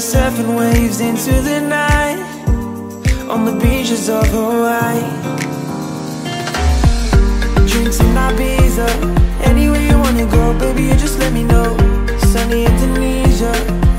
Surfing waves into the night on the beaches of Hawaii. Drinks in Ibiza, anywhere you wanna go, baby, you just let me know. Sunny Indonesia.